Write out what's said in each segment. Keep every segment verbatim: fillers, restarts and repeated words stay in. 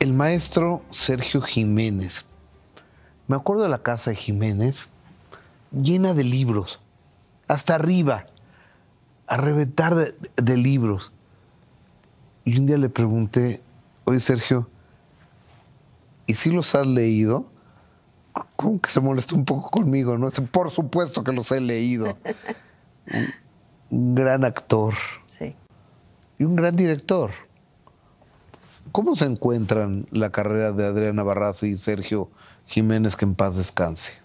El maestro Sergio Jiménez. Me acuerdo de la casa de Jiménez, llena de libros, hasta arriba, a reventar de, de libros. Y un día le pregunté, oye, Sergio, ¿y si los has leído? Como que se molestó un poco conmigo, ¿no? Por supuesto que los he leído. Un gran actor. Sí. Y un gran director. ¿Cómo se encuentran la carrera de Adriana Barraza y Sergio Jiménez, que en paz descanse?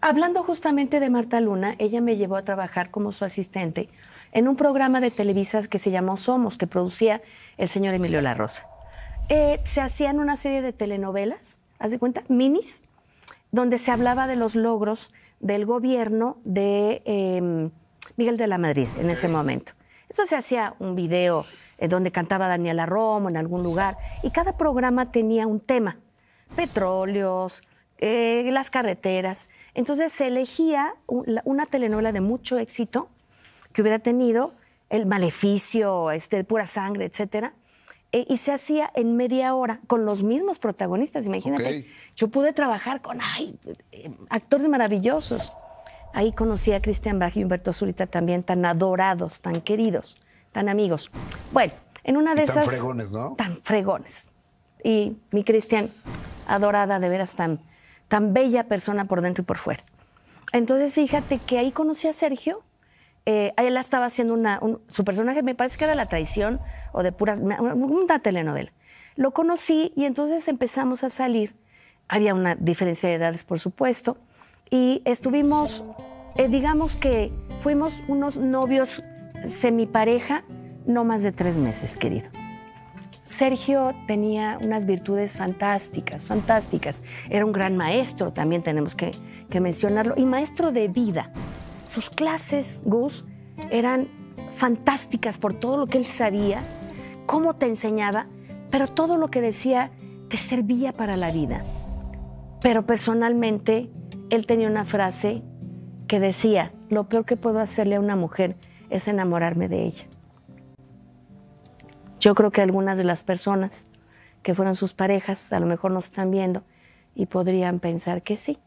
Hablando justamente de Marta Luna, ella me llevó a trabajar como su asistente en un programa de Televisa que se llamó Somos, que producía el señor Emilio Larrosa. Eh, se hacían una serie de telenovelas, ¿haz de cuenta? Minis, donde se hablaba de los logros del gobierno de eh, Miguel de la Madrid en ese momento. Eso se hacía un video eh, donde cantaba Daniela Romo en algún lugar, y cada programa tenía un tema, petróleos, eh, las carreteras. Entonces se elegía una telenovela de mucho éxito que hubiera tenido el maleficio, este, pura sangre, etcétera. E y se hacía en media hora con los mismos protagonistas. Imagínate, okay. Yo pude trabajar con ay, actores maravillosos. Ahí conocí a Cristian Bajá y Humberto Zurita también, tan adorados, tan queridos, tan amigos. Bueno, en una de y esas... Tan fregones, ¿no? Tan fregones. Y mi Cristian, adorada, de veras, tan, tan bella persona por dentro y por fuera. Entonces, fíjate que ahí conocí a Sergio. Eh, él estaba haciendo una... Un, su personaje, me parece que era La Traición o de puras... Una, una telenovela. Lo conocí y entonces empezamos a salir. Había una diferencia de edades, por supuesto. Y estuvimos, eh, digamos que fuimos unos novios semipareja, no más de tres meses, querido. Sergio tenía unas virtudes fantásticas, fantásticas. Era un gran maestro, también tenemos que, que mencionarlo, y maestro de vida. Sus clases, Gus, eran fantásticas por todo lo que él sabía, cómo te enseñaba, pero todo lo que decía te servía para la vida. Pero personalmente... Él tenía una frase que decía, lo peor que puedo hacerle a una mujer es enamorarme de ella. Yo creo que algunas de las personas que fueron sus parejas a lo mejor nos están viendo y podrían pensar que sí.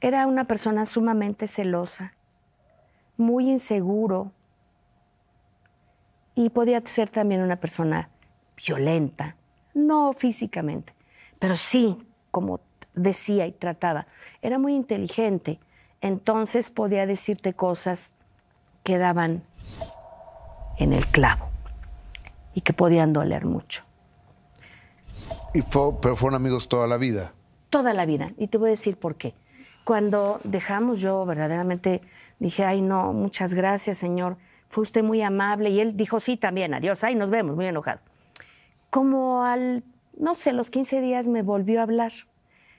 Era una persona sumamente celosa, muy inseguro, y podía ser también una persona violenta, no físicamente, pero sí como decía y trataba. Era muy inteligente, entonces podía decirte cosas que daban en el clavo y que podían doler mucho. Y fue, pero fueron amigos toda la vida. Toda la vida, y te voy a decir por qué. Cuando dejamos, yo verdaderamente dije, ay no, muchas gracias, señor, fue usted muy amable, y él dijo sí también, adiós, ay, nos vemos, muy enojado. Como al, no sé, los quince días me volvió a hablar.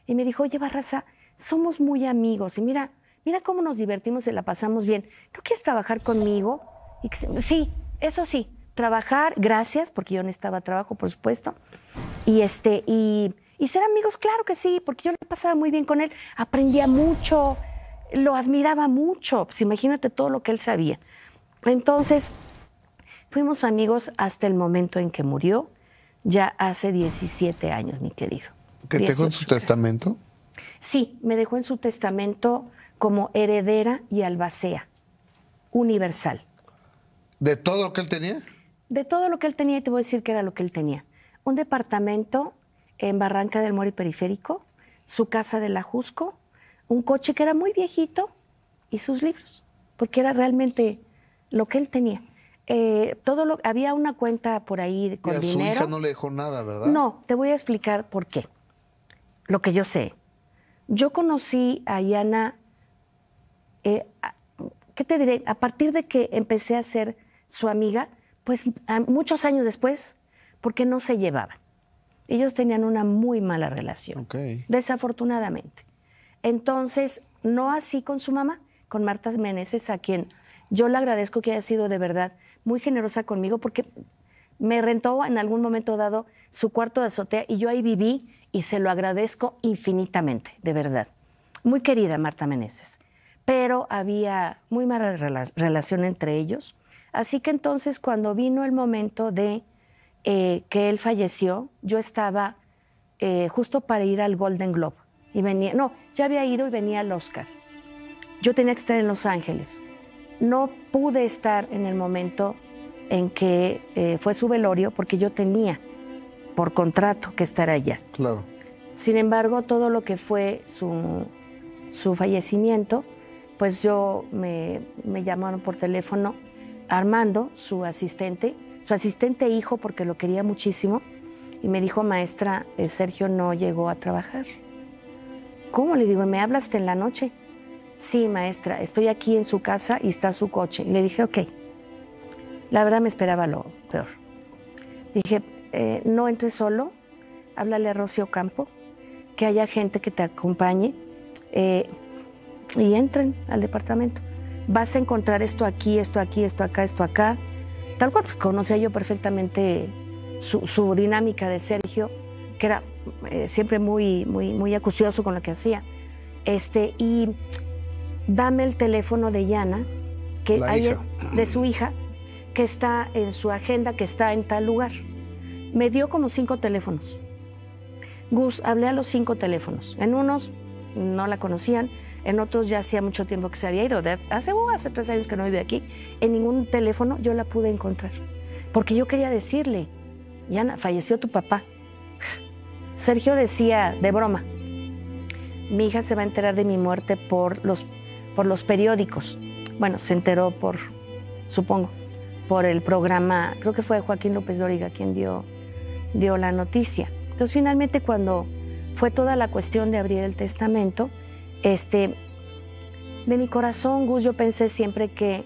Y me dijo, oye, Barraza, somos muy amigos. Y mira, mira cómo nos divertimos y la pasamos bien. ¿No quieres trabajar conmigo? Y que, sí, eso sí, trabajar, gracias, porque yo necesitaba trabajo, por supuesto. Y, este, y, y ser amigos, claro que sí, porque yo la pasaba muy bien con él. Aprendía mucho, lo admiraba mucho. Pues imagínate todo lo que él sabía. Entonces, fuimos amigos hasta el momento en que murió, ya hace diecisiete años, mi querido. ¿Que te dejó en su testamento? Sí, me dejó en su testamento como heredera y albacea universal. ¿De todo lo que él tenía? De todo lo que él tenía, y te voy a decir que era lo que él tenía. Un departamento en Barranca del Moro Periférico, su casa del Ajusco, un coche que era muy viejito y sus libros, porque era realmente lo que él tenía. Eh, todo lo, había una cuenta por ahí con dinero. Y a su hija no le dejó nada, ¿verdad? No, te voy a explicar por qué. Lo que yo sé. Yo conocí a Yana, eh, a, ¿qué te diré? A partir de que empecé a ser su amiga, pues a, muchos años después, porque no se llevaban. Ellos tenían una muy mala relación, okay. Desafortunadamente. Entonces, no así con su mamá, con Marta Meneses, a quien yo le agradezco que haya sido de verdad muy generosa conmigo, porque me rentó en algún momento dado su cuarto de azotea y yo ahí viví, y se lo agradezco infinitamente, de verdad. Muy querida Marta Meneses. Pero había muy mala rela- relación entre ellos. Así que entonces, cuando vino el momento de eh, que él falleció, yo estaba eh, justo para ir al Golden Globe. Y venía, no, ya había ido y venía al Oscar. Yo tenía que estar en Los Ángeles. No pude estar en el momento en que eh, fue su velorio porque yo tenía por contrato que estar allá. Claro. Sin embargo, todo lo que fue su, su fallecimiento, pues yo me, me llamaron por teléfono Armando, su asistente, su asistente hijo porque lo quería muchísimo, y me dijo, maestra, eh, Sergio no llegó a trabajar. ¿Cómo? Le digo, ¿me hablaste en la noche? Sí, maestra, estoy aquí en su casa y está su coche. Y le dije, ok. La verdad me esperaba lo peor. Dije, eh, no entres solo, háblale a Rocío Campo, que haya gente que te acompañe eh, y entren al departamento. Vas a encontrar esto aquí, esto aquí, esto acá, esto acá. Tal cual, pues conocía yo perfectamente su, su dinámica de Sergio, que era eh, siempre muy, muy, muy acucioso con lo que hacía. Este, y dame el teléfono de Yana, que la hay, hija. de su hija, que está en su agenda, que está en tal lugar. Me dio como cinco teléfonos. Gus, hablé a los cinco teléfonos. En unos no la conocían, en otros ya hacía mucho tiempo que se había ido. De hace, uh, hace tres años que no vive aquí. En ningún teléfono yo la pude encontrar. Porque yo quería decirle, Yana, falleció tu papá. Sergio decía, de broma, mi hija se va a enterar de mi muerte por los, por los periódicos. Bueno, se enteró por, supongo, por el programa, creo que fue Joaquín López Dóriga quien dio, dio la noticia. Entonces, finalmente, cuando fue toda la cuestión de abrir el testamento, este, de mi corazón, Gus, yo pensé siempre que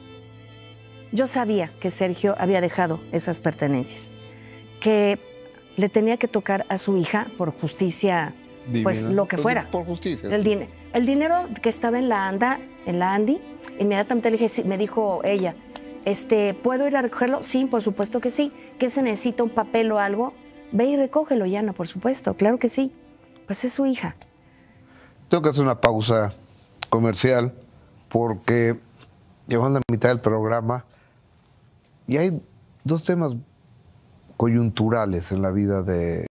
yo sabía que Sergio había dejado esas pertenencias, que le tenía que tocar a su hija por justicia. Divina. Pues lo que fuera. Por justicia. El, din el dinero que estaba en la ANDA, en la ANDI, inmediatamente le dije, me dijo ella, este, ¿puedo ir a recogerlo? Sí, por supuesto que sí. ¿Qué se necesita? ¿Un papel o algo? Ve y recógelo, Yana, por supuesto. Claro que sí. Pues es su hija. Tengo que hacer una pausa comercial porque llevamos la mitad del programa y hay dos temas coyunturales en la vida de